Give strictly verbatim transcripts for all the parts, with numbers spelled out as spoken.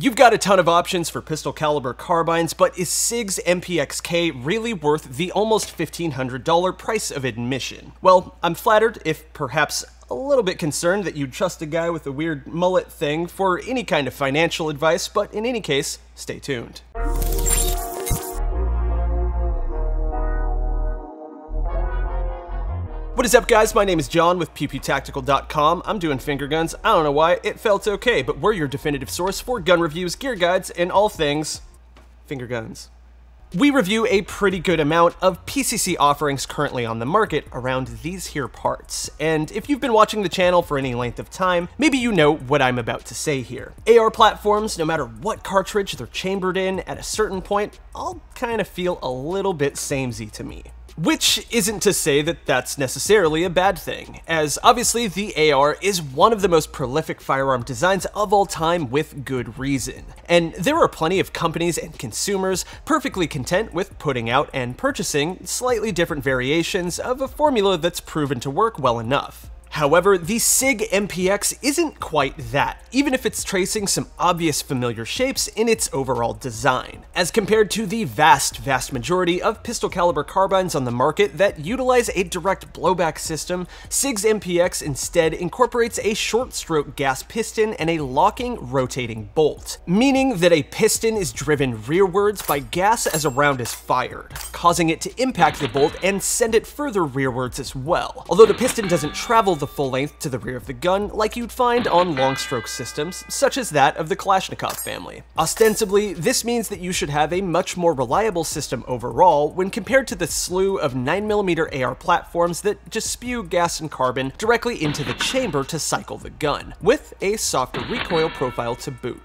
You've got a ton of options for pistol caliber carbines, but is SIG's M P X K really worth the almost fifteen hundred dollar price of admission? Well, I'm flattered, if perhaps a little bit concerned, that you'd trust a guy with a weird mullet thing for any kind of financial advice, but in any case, stay tuned. What is up, guys? My name is John with pew pew tactical dot com. I'm doing finger guns. I don't know why, it felt okay, but we're your definitive source for gun reviews, gear guides, and all things finger guns. We review a pretty good amount of P C C offerings currently on the market around these here parts, and if you've been watching the channel for any length of time, maybe you know what I'm about to say here. A R platforms, no matter what cartridge they're chambered in at a certain point, all kind of feel a little bit samey to me. Which isn't to say that that's necessarily a bad thing, as obviously the A R is one of the most prolific firearm designs of all time with good reason, and there are plenty of companies and consumers perfectly content with putting out and purchasing slightly different variations of a formula that's proven to work well enough. However, the SIG M P X isn't quite that, even if it's tracing some obvious familiar shapes in its overall design, as compared to the vast, vast majority of pistol caliber carbines on the market that utilize a direct blowback system. SIG's M P X instead incorporates a short stroke gas piston and a locking rotating bolt, meaning that a piston is driven rearwards by gas as a round is fired, causing it to impact the bolt and send it further rearwards as well, although the piston doesn't travel the full length to the rear of the gun like you'd find on long stroke systems such as that of the Kalashnikov family. Ostensibly, this means that you should have a much more reliable system overall when compared to the slew of nine millimeter A R platforms that just spew gas and carbon directly into the chamber to cycle the gun, with a softer recoil profile to boot.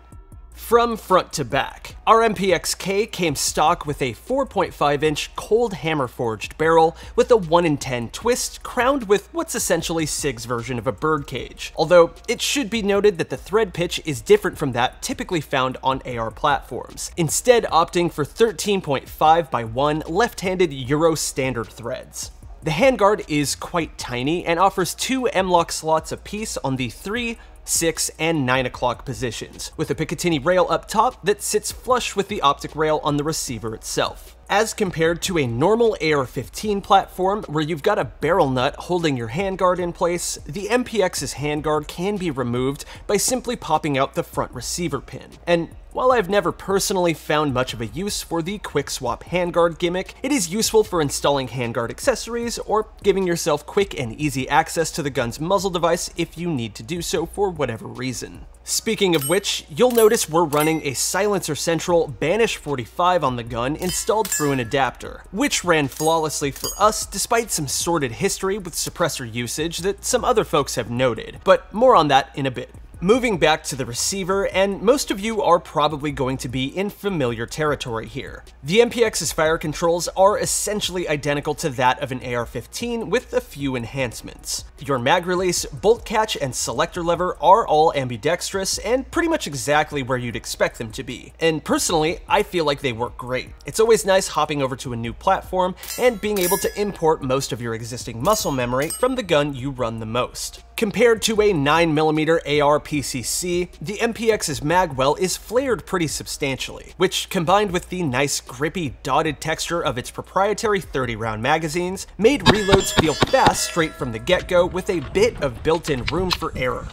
From front to back, our M P X K came stock with a four point five inch cold hammer forged barrel with a one in ten twist crowned with what's essentially SIG's version of a birdcage, although it should be noted that the thread pitch is different from that typically found on A R platforms, instead opting for thirteen point five by one left-handed Euro standard threads. The handguard is quite tiny and offers two M lock slots apiece on the three, six, and nine o'clock positions, with a Picatinny rail up top that sits flush with the optic rail on the receiver itself, as compared to a normal A R fifteen platform where you've got a barrel nut holding your handguard in place. The M P X's handguard can be removed by simply popping out the front receiver pin, and while I've never personally found much of a use for the quick swap handguard gimmick, it is useful for installing handguard accessories or giving yourself quick and easy access to the gun's muzzle device if you need to do so for whatever reason. Speaking of which, you'll notice we're running a Silencer Central Banish forty-five on the gun installed through an adapter, which ran flawlessly for us despite some sordid history with suppressor usage that some other folks have noted, but more on that in a bit. Moving back to the receiver, and most of you are probably going to be in familiar territory here. The M P X's fire controls are essentially identical to that of an A R fifteen with a few enhancements. Your mag release, bolt catch, and selector lever are all ambidextrous and pretty much exactly where you'd expect them to be, and personally, I feel like they work great. It's always nice hopping over to a new platform and being able to import most of your existing muscle memory from the gun you run the most. Compared to a nine millimeter A R P C C, the M P X's magwell is flared pretty substantially, which, combined with the nice grippy dotted texture of its proprietary thirty round magazines, made reloads feel fast straight from the get-go with a bit of built-in room for error.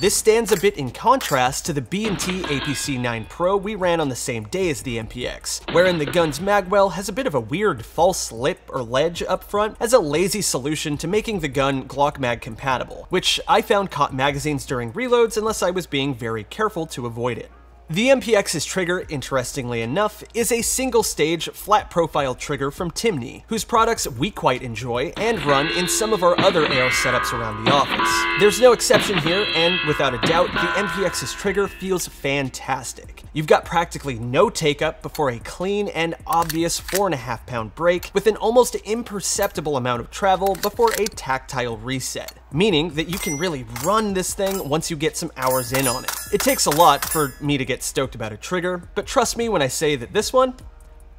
This stands a bit in contrast to the B and T A P C nine Pro we ran on the same day as the M P X, wherein the gun's magwell has a bit of a weird false lip or ledge up front as a lazy solution to making the gun Glock mag compatible, which I found caught magazines during reloads unless I was being very careful to avoid it. The M P X's trigger, interestingly enough, is a single-stage, flat-profile trigger from Timney, whose products we quite enjoy and run in some of our other A R setups around the office. There's no exception here, and without a doubt, the M P X's trigger feels fantastic. You've got practically no take-up before a clean and obvious four and a half pound break, with an almost imperceptible amount of travel before a tactile reset, meaning that you can really run this thing once you get some hours in on it. It takes a lot for me to get stoked about a trigger, but trust me when I say that this one,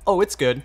oh, it's good.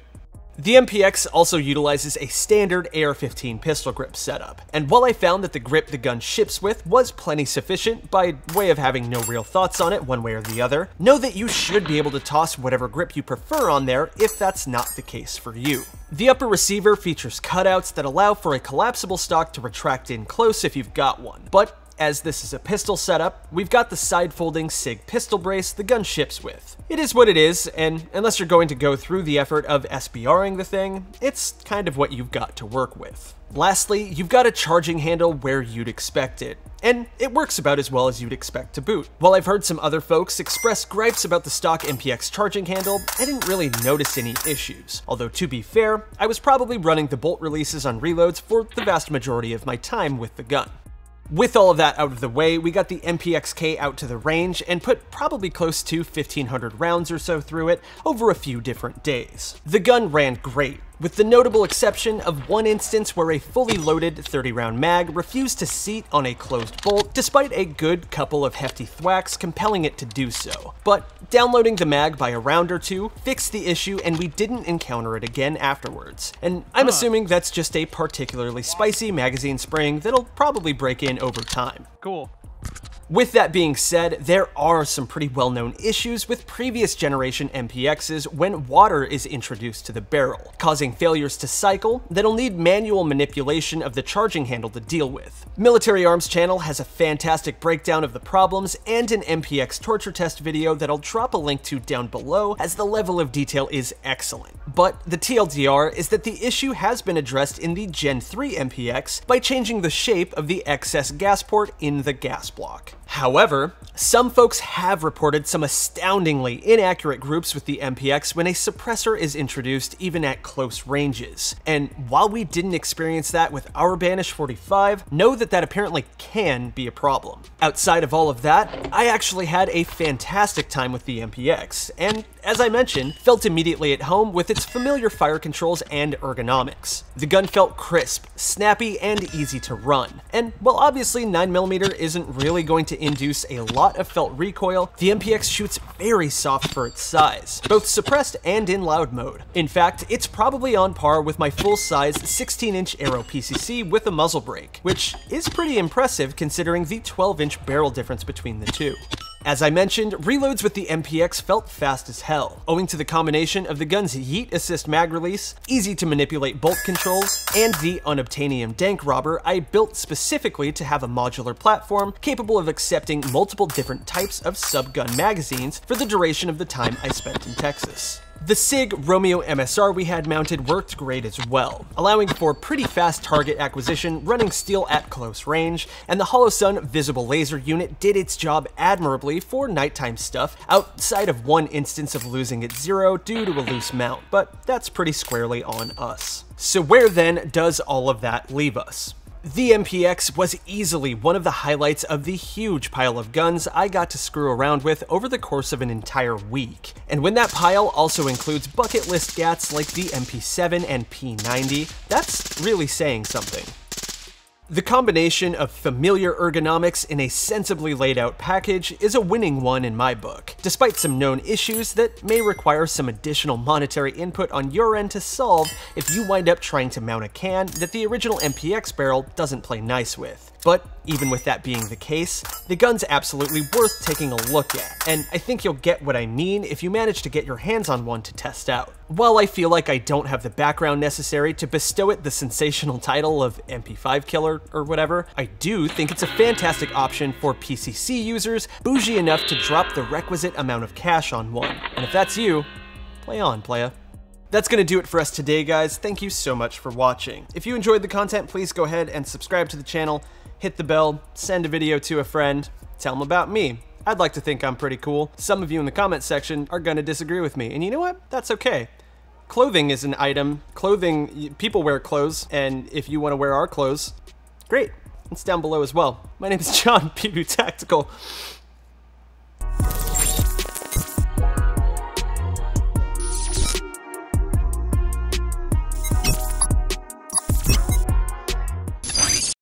The M P X also utilizes a standard A R fifteen pistol grip setup, and while I found that the grip the gun ships with was plenty sufficient by way of having no real thoughts on it one way or the other, know that you should be able to toss whatever grip you prefer on there if that's not the case for you. The upper receiver features cutouts that allow for a collapsible stock to retract in close if you've got one, but as this is a pistol setup, we've got the side-folding SIG pistol brace the gun ships with. It is what it is, and unless you're going to go through the effort of S B R ing the thing, it's kind of what you've got to work with. Lastly, you've got a charging handle where you'd expect it, and it works about as well as you'd expect to boot. While I've heard some other folks express gripes about the stock M P X charging handle, I didn't really notice any issues, although to be fair, I was probably running the bolt releases on reloads for the vast majority of my time with the gun. With all of that out of the way, we got the M P X K out to the range and put probably close to fifteen hundred rounds or so through it over a few different days. The gun ran great, with the notable exception of one instance where a fully loaded thirty round mag refused to seat on a closed bolt despite a good couple of hefty thwacks compelling it to do so. But downloading the mag by a round or two fixed the issue and we didn't encounter it again afterwards. And I'm assuming that's just a particularly spicy magazine spring that'll probably break in over time. Cool. With that being said, there are some pretty well-known issues with previous generation M P Xs when water is introduced to the barrel, causing failures to cycle that'll need manual manipulation of the charging handle to deal with. Military Arms Channel has a fantastic breakdown of the problems and an M P X torture test video that I'll drop a link to down below as the level of detail is excellent. But the T L D R is that the issue has been addressed in the Gen three M P X by changing the shape of the excess gas port in the gas block. However, some folks have reported some astoundingly inaccurate groups with the M P X when a suppressor is introduced even at close ranges, and while we didn't experience that with our Banish forty-five, know that that apparently can be a problem. Outside of all of that, I actually had a fantastic time with the M P X, and as I mentioned, felt immediately at home with its familiar fire controls and ergonomics. The gun felt crisp, snappy, and easy to run, and while obviously nine millimeter isn't really going to induce a lot of felt recoil, the M P X shoots very soft for its size, both suppressed and in loud mode. In fact, it's probably on par with my full-size sixteen inch Aero P C C with a muzzle brake, which is pretty impressive considering the twelve inch barrel difference between the two. As I mentioned, reloads with the M P X felt fast as hell, owing to the combination of the gun's yeet assist mag release, easy to manipulate bolt controls, and the unobtainium dank robber I built specifically to have a modular platform capable of accepting multiple different types of subgun magazines for the duration of the time I spent in Texas. The SIG Romeo M S R we had mounted worked great as well, allowing for pretty fast target acquisition running steel at close range, and the Holosun visible laser unit did its job admirably for nighttime stuff outside of one instance of losing its zero due to a loose mount, but that's pretty squarely on us. So where then does all of that leave us? The M P X was easily one of the highlights of the huge pile of guns I got to screw around with over the course of an entire week. And when that pile also includes bucket list gats like the M P seven and P ninety, that's really saying something. The combination of familiar ergonomics in a sensibly laid out package is a winning one in my book, despite some known issues that may require some additional monetary input on your end to solve if you wind up trying to mount a can that the original M P X barrel doesn't play nice with. But even with that being the case, the gun's absolutely worth taking a look at, and I think you'll get what I mean if you manage to get your hands on one to test out. While I feel like I don't have the background necessary to bestow it the sensational title of M P five killer or whatever, I do think it's a fantastic option for P C C users bougie enough to drop the requisite amount of cash on one. And if that's you, play on, playa. That's going to do it for us today, guys. Thank you so much for watching. If you enjoyed the content, please go ahead and subscribe to the channel, hit the bell, send a video to a friend, tell them about me. I'd like to think I'm pretty cool. Some of you in the comments section are going to disagree with me, and you know what? That's okay. Clothing is an item. Clothing, people wear clothes, and if you want to wear our clothes, great. It's down below as well. My name is John, Pew Pew Tactical.